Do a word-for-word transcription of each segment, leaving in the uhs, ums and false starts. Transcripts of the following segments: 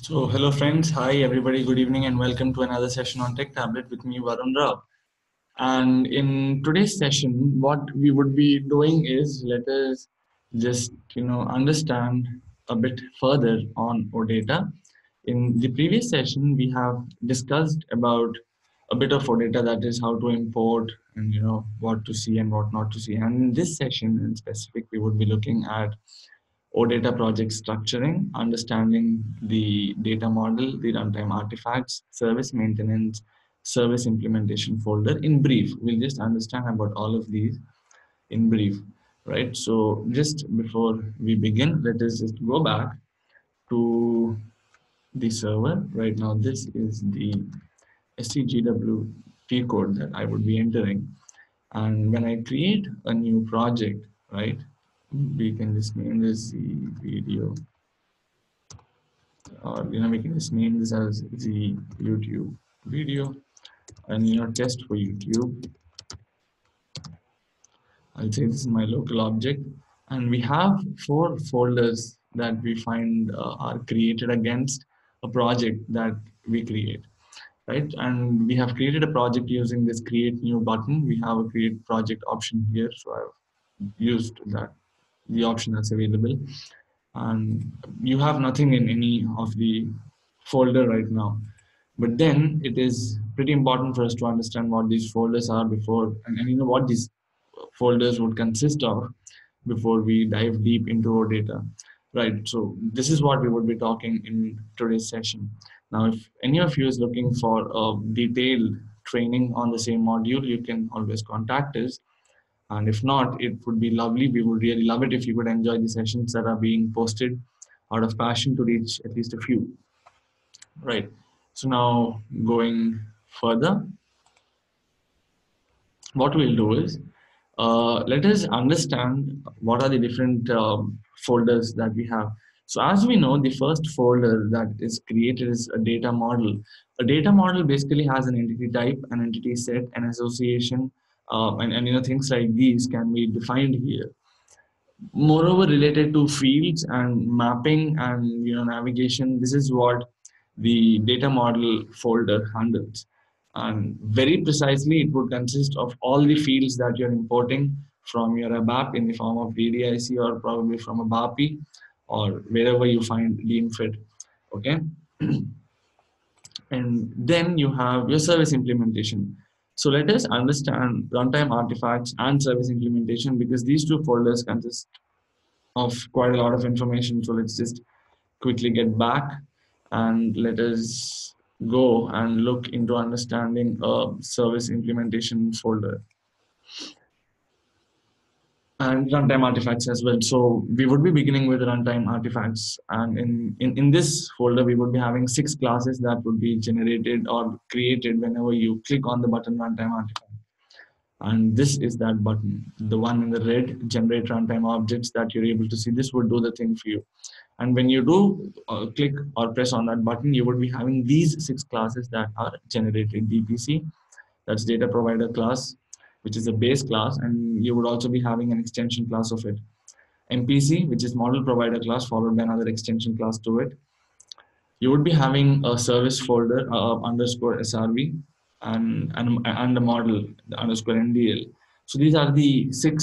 So hello friends, hi everybody, good evening and welcome to another session on TechTablet with me, Varun Rao. And in today's session, what we would be doing is, let us just, you know, understand a bit further on OData. In the previous session, we have discussed about a bit of OData, that is how to import and, you know, what to see and what not to see. And in this session in specific, we would be looking at OData project structuring, understanding the data model, the runtime artifacts, service maintenance, service implementation folder. In brief, we'll just understand about all of these in brief, right? So just before we begin, let us just go back to the server. Right now, this is the S C G W T code that I would be entering. And when I create a new project, right, we can just name this the video, or you know, we can just name this as the YouTube video, and you know, test for YouTube. I'll say this is my local object, and we have four folders that we find uh, are created against a project that we create, right? And we have created a project using this create new button. We have a create project option here, so I've used that, the option that's available, and you have nothing in any of the folder right now. But then it is pretty important for us to understand what these folders are before, and, and you know what these folders would consist of before we dive deep into OData, right? So this is what we would be talking in today's session. Now, if any of you is looking for a detailed training on the same module, you can always contact us. And if not, it would be lovely. We would really love it if you would enjoy the sessions that are being posted out of passion to reach at least a few. Right. So now going further, what we'll do is, uh, let us understand what are the different uh, folders that we have. So as we know, the first folder that is created is a data model. A data model basically has an entity type, an entity set, an association, Um, and, and you know, things like these can be defined here. Moreover, related to fields and mapping and, you know, navigation, this is what the data model folder handles. And very precisely, it would consist of all the fields that you're importing from your A B A P in the form of D D I C, or probably from a B A P I, or wherever you find DINFIT. Okay. And then you have your service implementation. So let us understand runtime artifacts and service implementation, because these two folders consist of quite a lot of information. So let's just quickly get back and let us go and look into understanding a service implementation folder and runtime artifacts as well. So we would be beginning with runtime artifacts, and in, in, in this folder, we would be having six classes that would be generated or created whenever you click on the button runtime artifact. And this is that button, the one in the red, generate runtime objects, that you're able to see. This would do the thing for you. And when you do uh, click or press on that button, you would be having these six classes that are generated. D P C, that's data provider class, which is a base class, and you would also be having an extension class of it. M P C, which is model provider class, followed by another extension class to it. You would be having a service folder uh, underscore S R V and, and, and a model the underscore N D L. So these are the six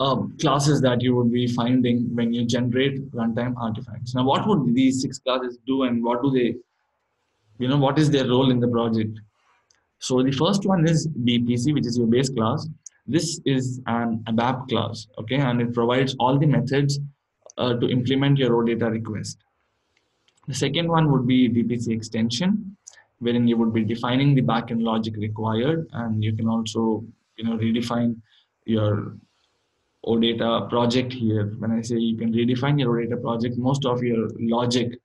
uh, classes that you would be finding when you generate runtime artifacts. Now, what would these six classes do, and what do they, you know, what is their role in the project? So the first one is D P C, which is your base class. This is an A B A P class, okay? And it provides all the methods uh, to implement your OData request. The second one would be D P C extension, wherein you would be defining the backend logic required, and you can also, you know, redefine your OData project here. When I say you can redefine your OData project, most of your logic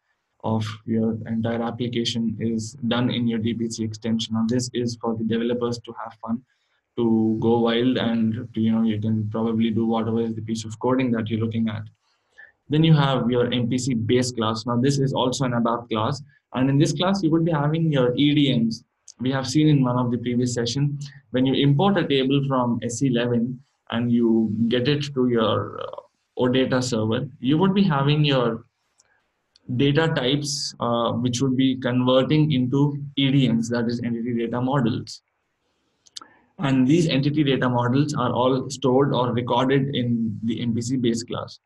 of your entire application is done in your D P C extension. Now, this is for the developers to have fun, to go wild, and you know, you can probably do whatever is the piece of coding that you're looking at. Then you have your M P C base class. Now, this is also an A B A P class, and in this class you would be having your E D Ms. We have seen in one of the previous sessions, when you import a table from S E eleven and you get it to your OData server, you would be having your data types uh, which would be converting into E D Ms, that is entity data models. And these entity data models are all stored or recorded in the M P C base class.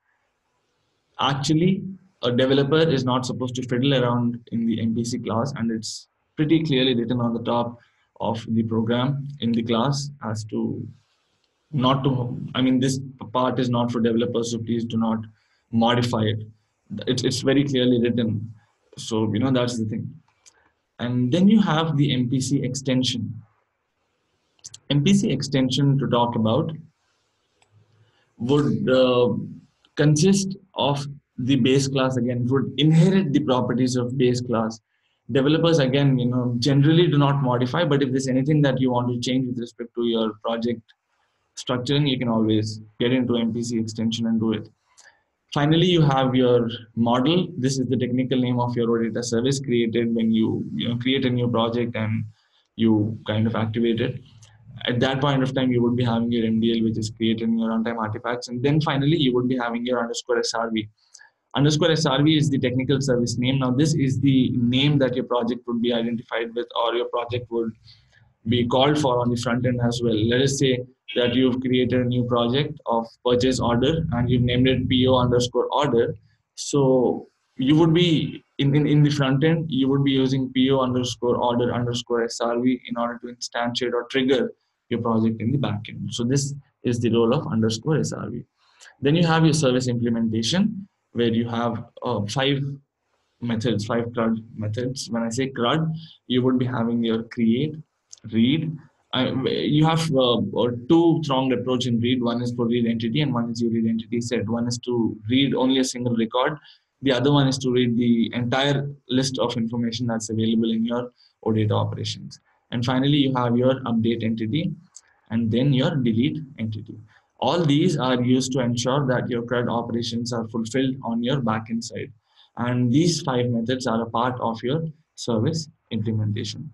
Actually, a developer is not supposed to fiddle around in the M P C class, and it's pretty clearly written on the top of the program in the class as to not to, I mean, this part is not for developers, so please do not modify it. It's, it's very clearly written. So, you know, that's the thing. And then you have the M P C extension. M P C extension to talk about would uh, consist of the base class again, would inherit the properties of base class. Developers again, you know, generally do not modify, but if there's anything that you want to change with respect to your project structuring, you can always get into M P C extension and do it. Finally, you have your model. This is the technical name of your OData service created when you, you know, create a new project and you kind of activate it. At that point of time, you would be having your M D L, which is created in your runtime artifacts. And then finally, you would be having your underscore S R V. Underscore S R V is the technical service name. Now, this is the name that your project would be identified with, or your project would be called for on the front end as well. Let us say that you've created a new project of purchase order and you've named it P O underscore order. So you would be, in, in, in the front end, you would be using P O underscore order underscore S R V in order to instantiate or trigger your project in the backend. So this is the role of underscore S R V. Then you have your service implementation, where you have uh, five methods, five CRUD methods. When I say CRUD, you would be having your create, read. I, you have uh, two pronged approach in read. One is for read entity and one is your read entity set. One is to read only a single record. The other one is to read the entire list of information that's available in your OData operations. And finally, you have your update entity and then your delete entity. All these are used to ensure that your CRUD operations are fulfilled on your backend side. And these five methods are a part of your service implementation.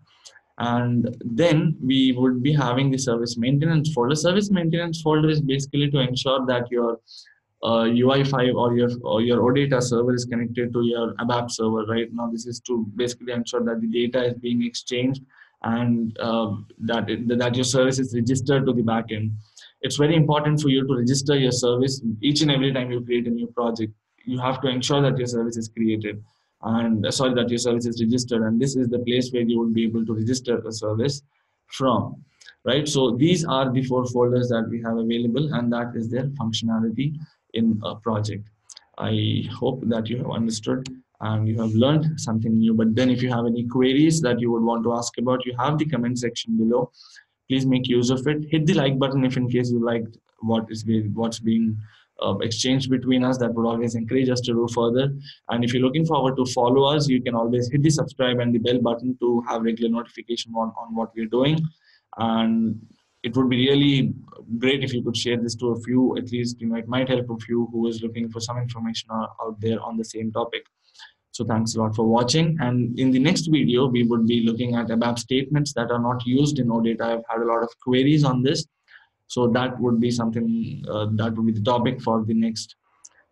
And then we would be having the service maintenance folder. Service maintenance folder is basically to ensure that your uh, U I five or your, or your OData server is connected to your ABAP server, right? Now, this is to basically ensure that the data is being exchanged and uh, that, it, that your service is registered to the backend. It's very important for you to register your service each and every time you create a new project. You have to ensure that your service is created and sorry, that your service is registered. And this is the place where you would be able to register a service from, right? So these are the four folders that we have available, and that is their functionality in a project. I hope that you have understood and you have learned something new. But then if you have any queries that you would want to ask about, you have the comment section below. Please make use of it. Hit the like button if in case you liked what is being, what's being uh, exchanged between us. That would always encourage us to do further. And if you're looking forward to follow us, you can always hit the subscribe and the bell button to have regular notification on, on what we're doing. And it would be really great if you could share this to a few, at least, you know, it might help a few who is looking for some information out there on the same topic. So thanks a lot for watching. And in the next video, we would be looking at ABAP statements that are not used in OData. I've had a lot of queries on this. So that would be something, uh, that would be the topic for the next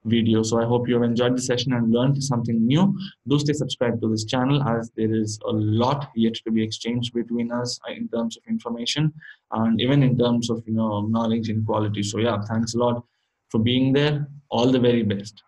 video. So I hope you have enjoyed the session and learned something new. Do stay subscribed to this channel, as there is a lot yet to be exchanged between us in terms of information and even in terms of, you know, knowledge and quality. So yeah, thanks a lot for being there. All the very best.